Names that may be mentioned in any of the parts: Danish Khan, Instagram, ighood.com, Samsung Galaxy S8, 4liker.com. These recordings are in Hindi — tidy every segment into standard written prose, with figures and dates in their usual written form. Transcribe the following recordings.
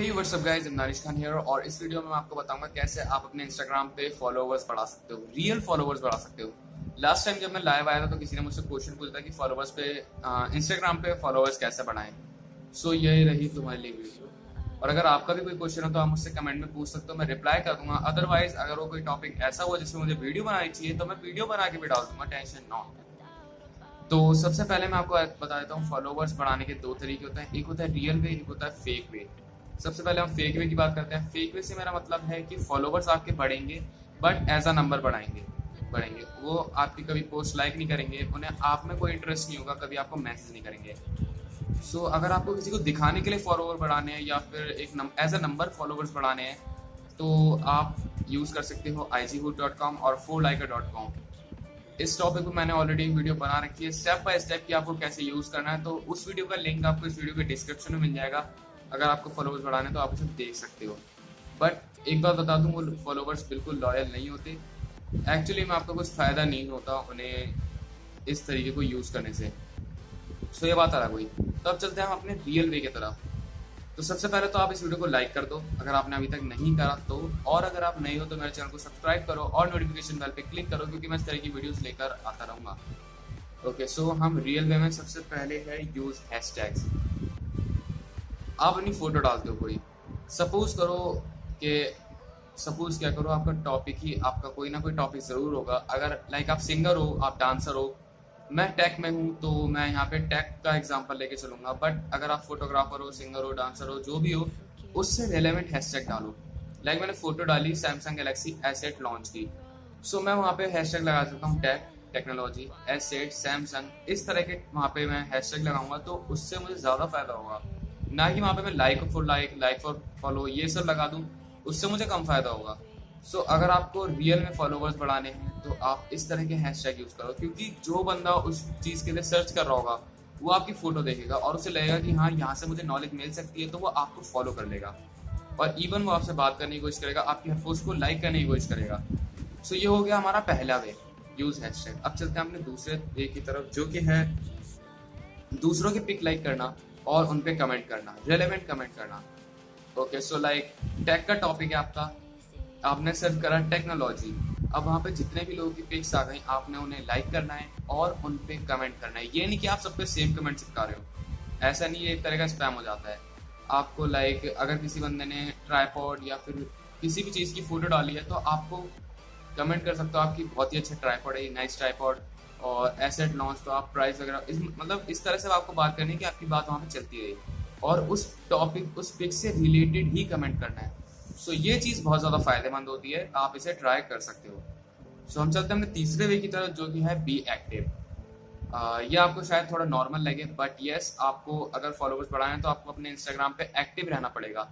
Hey what's up guys, I'm Danish Khan here और इस वीडियो में मैं आपको बताऊंगा कैसे आप अपने Instagram पे फॉलोवर्स बढ़ा सकते हो, रियल फॉलोवर्स बढ़ा सकते हो। लास्ट टाइम जब मैं लाइव आया था तो किसी ने मुझसे क्वेश्चन पूछा कि फॉलोवर्स पे Instagram पे फॉलोवर्स कैसे बढ़ाएं। सो ये रही तुम्हारे लिए वीडियो और अगर आपका भी कोई क्वेश्चन हो तो आप मुझसे कमेंट में पूछ सकते हो, मैं रिप्लाई कर दूंगा। अदरवाइज अगर वो कोई टॉपिक ऐसा हुआ जिसमें मुझे वीडियो बनानी चाहिए तो मैं वीडियो बना के भी डाल दूंगा, टेंशन नॉट। तो सबसे पहले मैं आपको बता देता हूँ फॉलोवर्स बढ़ाने के दो तरीके होते हैं, एक होता है रियल वे, एक होता है फेक वे। सबसे पहले हम फेक वे की बात करते हैं। फेक वे से मेरा मतलब है कि फॉलोवर्स आपके बढ़ेंगे बट एज अ नंबर बढ़ेंगे। वो आपकी कभी पोस्ट लाइक नहीं करेंगे, उन्हें आप में कोई इंटरेस्ट नहीं होगा, कभी आपको मैसेज नहीं करेंगे। सो अगर आपको किसी को दिखाने के लिए फॉलोवर बढ़ाने हैं या फिर एक एज अ नंबर फॉलोवर्स बढ़ाने हैं तो आप यूज़ कर सकते हो ighood.com और 4liker.com। इस टॉपिक पर मैंने ऑलरेडी वीडियो बना रखी है स्टेप बाय स्टेप कि आपको कैसे यूज़ करना है, तो उस वीडियो का लिंक आपको इस वीडियो के डिस्क्रिप्शन में मिल जाएगा। अगर आपको फॉलोवर्स बढ़ाने तो आप उसे देख सकते हो, बट एक बात बता दूं वो फॉलोवर्स बिल्कुल लॉयल नहीं होते। एक्चुअली में आपका कुछ फ़ायदा नहीं होता उन्हें इस तरीके को यूज़ करने से। सो ये बात अलग हुई। तो अब चलते हैं हम अपने रियल वे की तरफ। तो सबसे पहले तो आप इस वीडियो को लाइक कर दो अगर आपने अभी तक नहीं करा तो, और अगर आप नए हो तो मेरे चैनल को सब्सक्राइब करो और नोटिफिकेशन बेल पे क्लिक करो क्योंकि मैं इस तरह की वीडियोस लेकर आता रहूँगा। ओके सो हम रियल वे में सबसे पहले है यूज़ हैशटैग्स। आप अपनी फ़ोटो डालते हो कोई, सपोज़ क्या करो आपका टॉपिक ही, आपका कोई ना कोई टॉपिक ज़रूर होगा। अगर लाइक आप सिंगर हो, आप डांसर हो, मैं टेक में हूँ तो मैं यहाँ पे टेक का एग्जांपल लेके चलूँगा, बट अगर आप फोटोग्राफर हो, सिंगर हो, डांसर हो, जो भी हो, उससे रेलेवेंट हैशटैग डालो। लाइक मैंने फ़ोटो डाली सैमसंग गैलेक्सी S8 लॉन्च की, सो मैं वहाँ पे हैशटैग लगा सकता हूँ टेक, टेक्नोलॉजी, S8, सैमसंग, इस तरह के वहाँ पे मैं हैशटैग लगाऊंगा तो उससे मुझे ज़्यादा फायदा होगा, ना कि वहाँ पे मैं लाइक फॉर फॉलो ये सब लगा दूँ, उससे मुझे कम फ़ायदा होगा। सो अगर आपको रियल में फॉलोवर्स बढ़ाने हैं तो आप इस तरह के हैशटैग यूज़ करो, क्योंकि जो बंदा उस चीज़ के लिए सर्च कर रहा होगा वो आपकी फ़ोटो देखेगा और उसे लगेगा कि हाँ यहाँ से मुझे नॉलेज मिल सकती है, तो वो आपको फॉलो कर लेगा और इवन वो आपसे बात करने की कोशिश करेगा, आपकी हर पोस्ट को लाइक करने की कोशिश करेगा। सो ये हो गया हमारा पहला वे, यूज़ हैशटैग। अब चलते हैं अपने दूसरे वे की तरफ जो कि है दूसरों की पिक लाइक करना और उन पर कमेंट करना, रेलेवेंट कमेंट करना। ओके सो लाइक टेक का टॉपिक है आपका, आपने सर्च करा टेक्नोलॉजी, अब वहाँ पे जितने भी लोगों की पिक्स आ गई आपने उन्हें लाइक करना है और उन पे कमेंट करना है। ये नहीं कि आप सब पे सेम कमेंट चिपका रहे हो, ऐसा नहीं, ये एक तरह का स्पैम हो जाता है। आपको लाइक अगर किसी बंदे ने ट्राईपॉड या फिर किसी भी चीज़ की फ़ोटो डाली है तो आपको कमेंट कर सकते हो आपकी बहुत ही अच्छा ट्राईपॉड है, नाइस ट्राईपॉड और एसेट लॉन्च, तो आप प्राइस वगैरह मतलब इस तरह से आपको बात करनी है कि आपकी बात वहाँ पर चलती रही और उस टॉपिक उस पिक से रिलेटेड ही कमेंट करना है। सो ये चीज़ बहुत ज़्यादा फ़ायदेमंद होती है, आप इसे ट्राई कर सकते हो। सो हम चलते हैं अपने तीसरे वे की तरफ जो कि है बी एक्टिव। ये आपको शायद थोड़ा नॉर्मल लगे बट येस, आपको अगर फॉलोवर्स बढ़ाना है तो आपको अपने इंस्टाग्राम पे एक्टिव रहना पड़ेगा।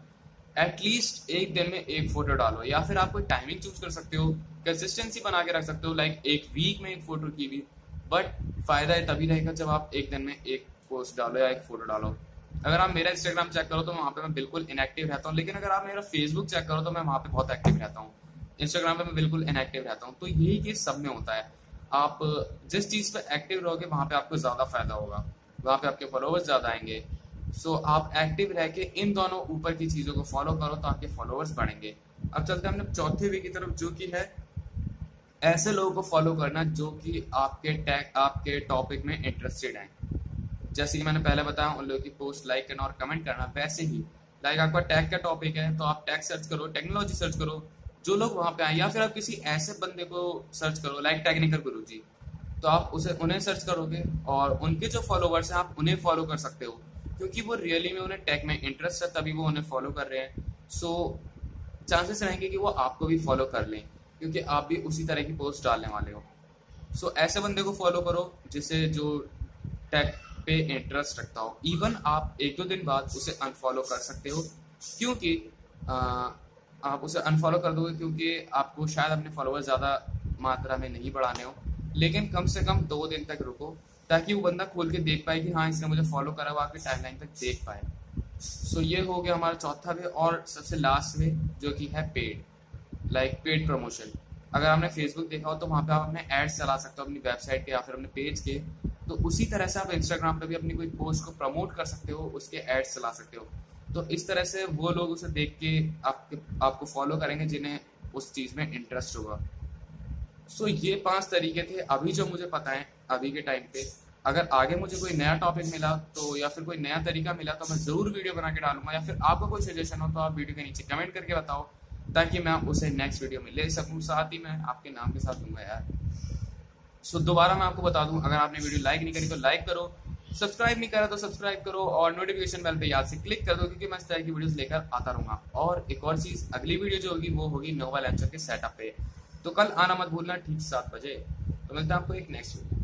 एटलीस्ट एक दिन में एक फ़ोटो डालो या फिर आप कोई टाइमिंग चूज कर सकते हो, कंसिस्टेंसी बना के रख सकते हो, लाइक एक वीक में एक फ़ोटो की भी, बट फ़ायदा तभी रहेगा जब आप एक दिन में एक पोस्ट डालो या एक फ़ोटो डालो। अगर आप मेरा इंस्टाग्राम चेक करो तो वहाँ पे मैं बिल्कुल इनएक्टिव रहता हूँ, लेकिन अगर आप मेरा फेसबुक चेक करो तो मैं वहाँ पे बहुत एक्टिव रहता हूँ, इंस्टाग्राम पे मैं बिल्कुल इनएक्टिव रहता हूँ। तो यही चीज़ सब में होता है, आप जिस चीज़ पे एक्टिव रहोगे वहाँ पे आपको ज़्यादा फायदा होगा, वहाँ पे आपके फॉलोवर्स ज़्यादा आएंगे। सो आप एक्टिव रह के इन दोनों ऊपर की चीज़ों को फॉलो करो तो आपके फॉलोवर्स बढ़ेंगे। अब चलते हैं हमने चौथे वे की तरफ जो कि है ऐसे लोगों को फॉलो करना जो कि आपके टॉपिक में इंटरेस्टेड हैं। जैसे कि मैंने पहले बताया उन लोगों की पोस्ट लाइक करना और कमेंट करना, वैसे ही लाइक आपका टैग का टॉपिक है तो आप टैग सर्च करो, टेक्नोलॉजी सर्च करो, जो लोग वहाँ पे आए, या फिर आप किसी ऐसे बंदे को सर्च करो लाइक टेक्निकल गुरुजी, तो आप उन्हें सर्च करोगे और उनके जो फॉलोवर्स हैं आप उन्हें फॉलो कर सकते हो क्योंकि वो रियली में उन्हें टैग में इंटरेस्ट है तभी वो उन्हें फॉलो कर रहे हैं। सो चांसेस रहेंगे कि वो आपको भी फॉलो कर लें क्योंकि आप भी उसी तरह की पोस्ट डालने वाले हो। सो ऐसे बंदे को फॉलो करो जिसे जो टैग पे इंटरेस्ट रखता हो, इवन आप एक दो दिन बाद उसे अनफॉलो कर सकते हो क्योंकि आप उसे अनफॉलो कर दोगे क्योंकि आपको शायद अपने फॉलोअर्स ज़्यादा मात्रा में नहीं बढ़ाने हो, लेकिन कम से कम 2 दिन तक रुको ताकि वो बंदा खोल के देख पाए कि हाँ इसने मुझे फॉलो करा, वो आपकी टाइमलाइन तक देख पाए। सो ये हो गया हमारा चौथा वे और सबसे लास्ट वे जो कि है पेड, लाइक पेड प्रमोशन। अगर आपने फेसबुक देखा हो तो वहाँ पर आप अपने एड्स चला सकते हो अपनी वेबसाइट के या फिर अपने पेज के, तो उसी तरह से आप इंस्टाग्राम पे भी अपनी कोई पोस्ट को प्रमोट कर सकते हो, उसके एड्स चला सकते हो। तो इस तरह से वो लोग उसे देख के आपको फॉलो करेंगे जिन्हें उस चीज़ में इंटरेस्ट होगा। सो ये 5 तरीके थे अभी जो मुझे पता है अभी के टाइम पे। अगर आगे मुझे कोई नया टॉपिक मिला तो या फिर कोई नया तरीका मिला तो मैं ज़रूर वीडियो बना के डालूंगा, या फिर आपका कोई सजेशन हो तो आप वीडियो के नीचे कमेंट करके बताओ ताकि मैं उसे नेक्स्ट वीडियो में ले सकूँ, साथ ही मैं आपके नाम के साथ दूंगा यार। सो दोबारा मैं आपको बता दूँ, अगर आपने वीडियो लाइक नहीं करी तो लाइक करो, सब्सक्राइब नहीं करा तो सब्सक्राइब करो और नोटिफिकेशन बेल पे याद से क्लिक कर दो क्योंकि मैं इस तरह की वीडियोस लेकर आता रहूँगा। और एक और चीज़, अगली वीडियो जो होगी वो होगी नोवा लेक्चर के सेटअप पे, तो कल आना मत भूलना ठीक 7 बजे। तो मिलते हैं आपको एक नेक्स्ट वीडियो।